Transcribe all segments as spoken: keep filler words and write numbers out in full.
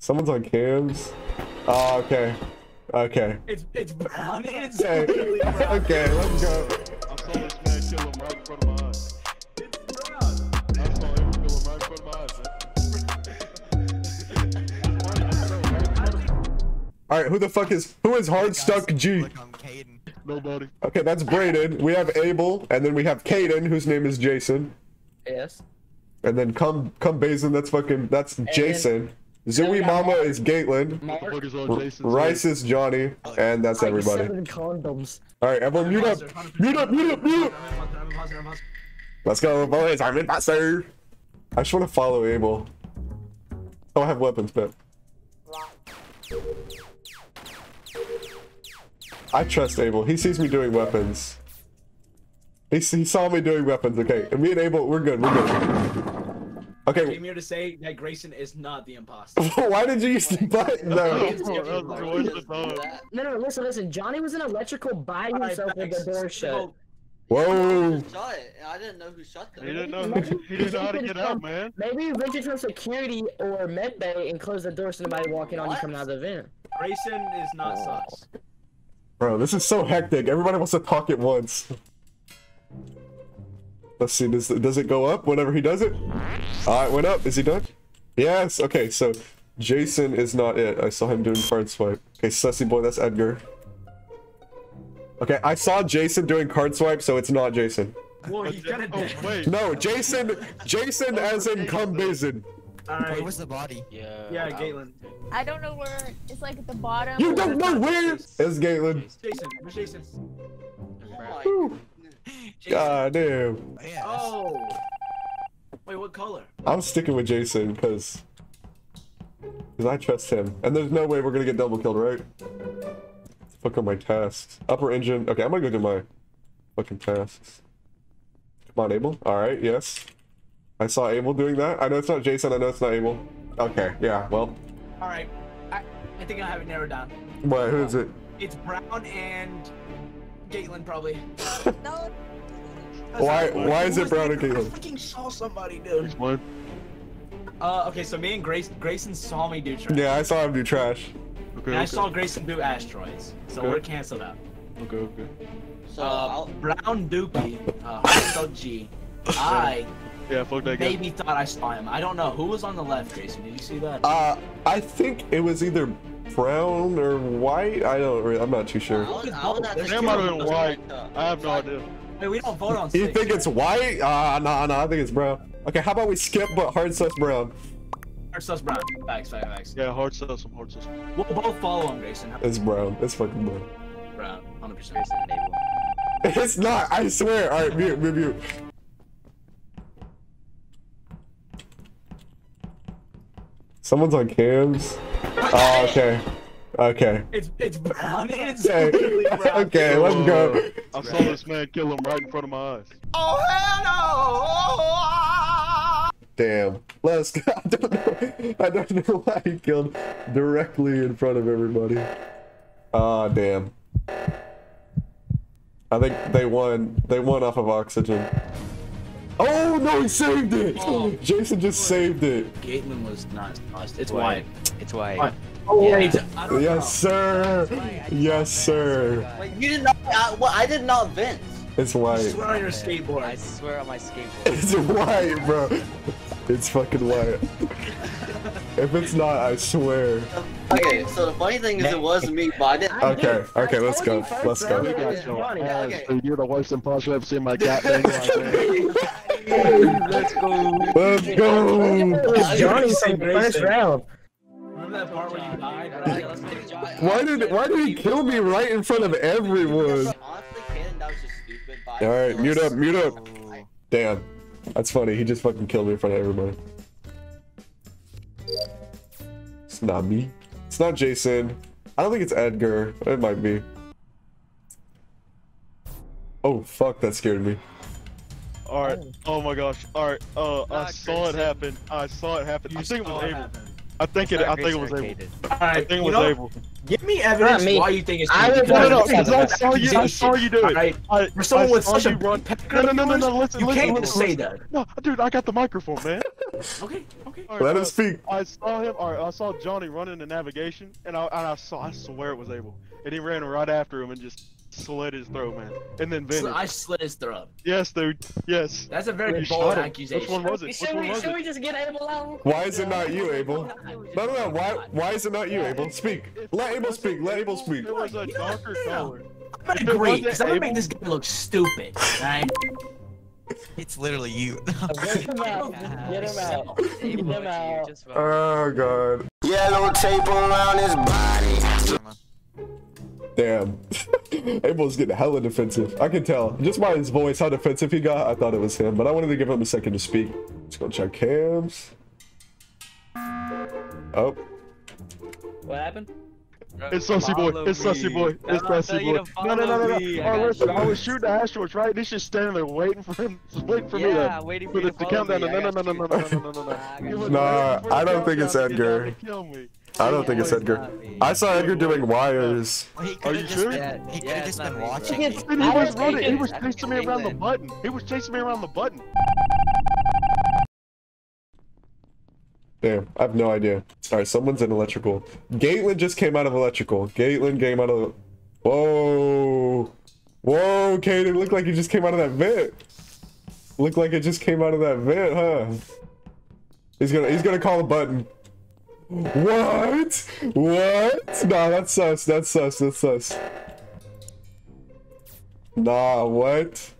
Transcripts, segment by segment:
Someone's on cams. Oh, okay. Okay. It's it's brown. It's okay. Really brown. Okay, let's go. I saw this man kill him right in front of my eyes. It's brown. I saw him kill him right in front of my eyes. All right, who the fuck is who is hard stuck G? Nobody. Okay, that's Brayden. We have Abel, and then we have Caden, whose name is Jason. Yes. And then come come Basin. That's fucking that's and Jason. Zooey Mama Mark. Is Caitlin. Is Rice is Johnny, and that's everybody. Condoms. All right, everyone, mute up, mute up, mute up, mute up. Let's go, boys! I'm imposter. I just want to follow Abel. Oh, I have weapons, but I trust Abel. He sees me doing weapons. He he saw me doing weapons. Okay, and me and Abel, we're good. We're good. Okay. I came here to say that Grayson is not the imposter. Why did you use the button though? No, no, listen, listen. Johnny was in electrical by himself with the door shut. Whoa. I didn't know who shut them. He didn't know, maybe, he didn't know how to get out, man. Maybe you ventured from security or med bay and closed the door so nobody walking on you coming out of the vent. Grayson is not sus. Bro, this is so hectic. Everybody wants to talk at once. Let's see, does, does it go up whenever he does it? Ah, it went up. Is he done? Yes. Okay, so Jason is not it. I saw him doing card swipe. Okay, sussy boy, that's Edgar. Okay, I saw Jason doing card swipe, so it's not Jason. Well, he's got it. Oh, wait. No, Jason, Jason as in come Basin. All right. Where was the body? Yeah. Yeah, Caitlin. I don't know where. It's like at the bottom. You don't know where? It's Caitlin. It's Jason. Where's Jason? Whew. God damn. Oh, yeah, oh! Wait, what color? I'm sticking with Jason because because I trust him. And there's no way we're gonna get double killed, right? Let's fuck on my tasks. Upper engine. Okay, I'm gonna go do my fucking tasks. Come on, Abel. Alright, yes. I saw Abel doing that. I know it's not Jason, I know it's not Abel. Okay, yeah, well. Alright. I, I think I have it narrowed down. What, who is it? It's Brown and Caitlin, probably. No. Why? Why is it Brown and Caitlin? I fucking saw somebody, dude. What? Uh, okay, so me and Grace, Grayson saw me do trash. Yeah, I saw him do trash. Okay. And okay. I saw Grayson do asteroids, so okay. We're canceled out. Okay, okay. So uh, Brown Dookie, uh, G. I. Yeah, fuck that guy. Maybe thought I saw him. I don't know who was on the left, Grayson. Did you see that? Uh, I think it was either brown or white? I don't really, I'm not too sure. I would, I would it might have been white. I have no idea. Wait, we don't vote on six. You think it's white? Uh, nah, nah, I think it's brown. Okay, how about we skip but hard sus brown? Hard sus brown. Facts, facts, facts. Yeah, hard sus, hard sus. We'll both follow him, Grayson. It's brown. It's fucking brown. Brown. one hundred percent Grayson enabled. It's not, I swear. Alright, mute, mute, mute. Someone's on cams. Oh, okay. Okay. It's it's brown. It's okay. Really brown. Okay, let's go. I saw this man kill him right in front of my eyes. Oh hell no! Damn. Let's go. I don't know, I don't know why he killed directly in front of everybody. Ah, oh, damn. I think they won. They won off of oxygen. Oh no, he saved it! Oh, Jason just saved it. Caitlin was not lost. It's white. It's white. Why? Oh, yeah. Wait. Yes, know. Sir. Yes, sir. Wait, you did not. I, well, I did not vent. It's white. I swear on your skateboard. I swear on my skateboard. It's white, bro. It's fucking white. If it's not, I swear. Okay, so the funny thing is, it was me, but I didn't. Okay, okay, let's go. Let's go. You're the worst imposter I've ever seen my cat. Let's go. Let's go. Johnny's in first round. That part where you died. Why did why did he kill me right in front of everyone? All right, mute up, mute up. Damn, that's funny. He just fucking killed me in front of everybody. It's not me. It's not Jason. I don't think it's Edgar. It might be. Oh fuck, that scared me. All right. Oh my gosh. All right. Uh, I saw it happen. I saw it happen. You think it was Abel? I think it. I think it was Abel. I think it was Abel. Give me evidence why you think it's Abel. No, no, no. I saw you. I saw you do it. We're someone with such a run. No, no, no, no. Listen, listen, listen. You can't just say that. No, dude, I got the microphone, man. Okay, okay. Right, Let uh, him speak. I saw him. All right, I saw Johnny running the navigation, and I, and I saw. I swear it was Abel, and he ran right after him and just slit his throat, man. And then Vinny. So I slit his throat. Yes, dude. Yes. That's a very bold accusation. Which one was it? Should, Which we, one was should it? we just get Abel out? Why is it not you, Abel? No, no, no. Why? Why is it not you, Abel? Speak. Let Abel speak. Let Abel speak. It was a darker color. I'm gonna agree, because I'm gonna make this guy look stupid, right? It's literally you. Get him out. Get him out. Get him out. Oh, God. Yellow tape around his body. Damn. Abel's getting hella defensive. I can tell. Just by his voice, how defensive he got, I thought it was him. But I wanted to give him a second to speak. Let's go check cams. Oh. What happened? It's sussy boy. It's sussy boy. It's sussy boy. No, no, no, no, no. Alright, listen. I was shooting the asteroids, right? This is standing there waiting for him. Waiting for me. Yeah, waiting for you to come down. No, no, no, no, no, no, no, no. Nah, I don't think it's Edgar. I don't think it's Edgar. I saw Edgar doing wires. Are you sure? He could have just been watching. He was running. He was chasing me around the button. He was chasing me around the button. Damn, I have no idea. Alright, someone's in electrical. Gaitlin just came out of electrical. Gaitlin came out of... Whoa! Whoa, Kate, it looked like it just came out of that vent. Looked like it just came out of that vent, huh? He's gonna he's gonna call a button. What? What? Nah, that's sus, that's sus, that's sus. Nah, what?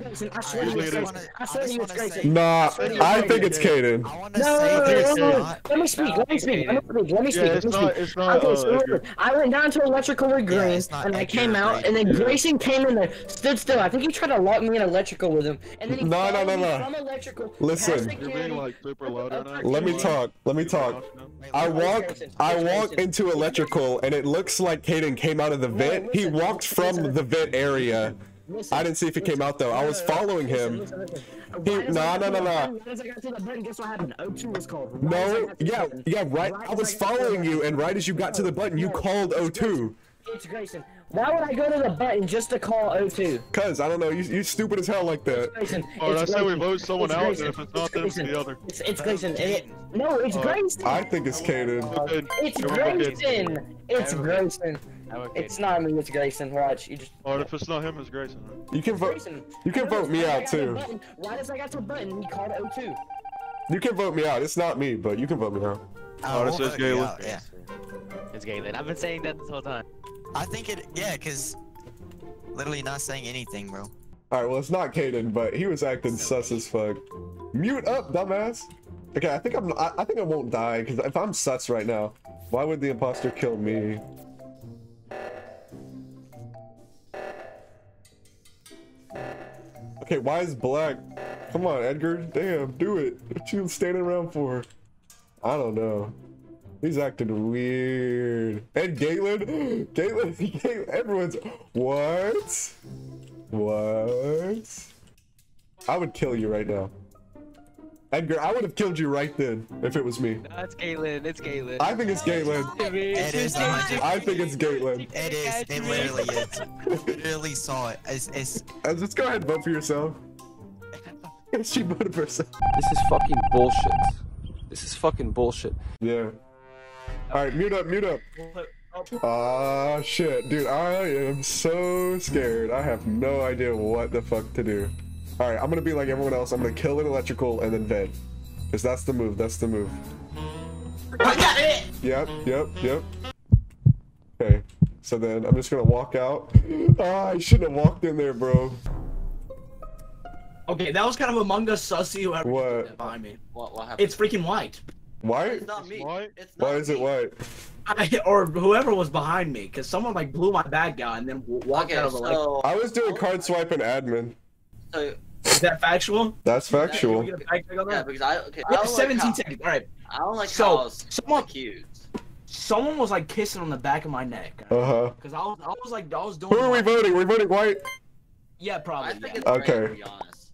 Listen, I swear he was crazy. I swear he was crazy. Nah, I think it's Kaden. No, let me speak. Let me speak. Let me speak. Let me speak. Okay, so remember, I went down to electrical with Green, and I came out, and then Grayson came in there, stood still. I think he tried to lock me in electrical with him, and then he called me from electrical. Listen, you're being like super loud right now. Let me talk. Let me talk. I walk. I walk into electrical, and it looks like Kaden came out of the vent. He walked from the vent area. Listen, I didn't see if he listen, came out though. No, I was following him. Listen, listen, listen. He, no, no, no, no. No, yeah, yeah, right. I was following you, and right as you got to the button, you called O two. It's Grayson. Why would I go to the button just to call O two? Cause I don't know. You you stupid as hell like that. Alright, I say we vote someone out, and if it's not them, it's the other. It's, it's Grayson. It, no, it's uh, Grayson. I think it's Kaden. It's Grayson. It's Grayson. Okay. It's not me, it's Grayson. Watch. You just. Or if it's not him, it's Grayson. You can vote. Grayson. You can vote me out too. Why does I got to a button? You called O two. You can vote me out. It's not me, but you can vote me out. Oh, it says Galen. Yeah. It's Galen. I've been saying that this whole time. I think it. Yeah, cause literally not saying anything, bro. All right. Well, it's not Kaden, but he was acting so sus as fuck. Mute up, dumbass. Okay, I think I'm. I, I think I won't die, cause if I'm sus right now, why would the imposter kill me? Okay, why is black? Come on, Edgar. Damn, do it. What you standing around for? I don't know. He's acting weird. And Gaitlin? Gaitlin? Gaitlin everyone's... What? What? I would kill you right now. Edgar, I would have killed you right then if it was me. No, it's Gaitlin. It's Gaitlin. I think it's Gaitlin. It is not. I think it's Gaitlin. It is. It literally is. I literally saw it. It's, it's... Let's go ahead and vote for yourself. She voted for herself. This is fucking bullshit. This is fucking bullshit. Yeah. Alright, mute up, mute up. Ah, shit. Dude, I am so scared. I have no idea what the fuck to do. All right, I'm gonna be like everyone else. I'm gonna kill an electrical and then vent, cause that's the move. That's the move. I got it. Yep, yep, yep. Okay, so then I'm just gonna walk out. Ah, I shouldn't have walked in there, bro. Okay, that was kind of Among Us sussy. Whoever what? Did that me. What? What happened? It's freaking white. White? It's not me. White? It's not Why me. is it white? I, or whoever was behind me, cause someone like blew my bad guy and then walked okay, out of the so... light. I was doing card swipe and admin. So, is that factual? That's factual. Can we get a fact check on that? Yeah, because I, okay, I don't seventeen like how, seconds. All right. I don't like so, how I was someone cute. Someone was like kissing on the back of my neck. Right? Uh huh. Because I was, I was like, I was doing. Who are we voting? We're voting white. Yeah, probably. I think yeah. It's okay. Great, to be honest.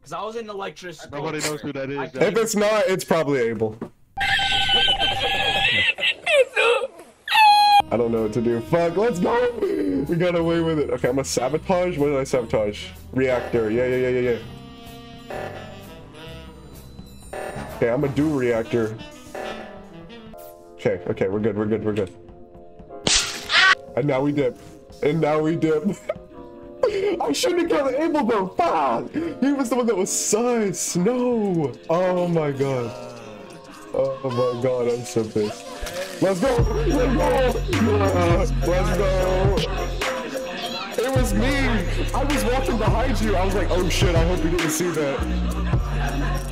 Because I was in electricity. Nobody knows who that is. If it's not, it's probably Abel. I don't know what to do. Fuck, let's go! We got away with it. Okay, I'm gonna sabotage? What did I sabotage? Reactor. Yeah, yeah, yeah, yeah, yeah. Okay, I'm gonna do reactor. Okay, okay, we're good, we're good, we're good. And now we dip. And now we dip. I shouldn't have killed Abel though. Fuck! He was the one that was sus. No! Oh my god. Oh my god, I'm so pissed. Let's go! Let's go! Yeah, let's go! It was me! I was walking behind you. I was like, oh shit, I hope you didn't see that.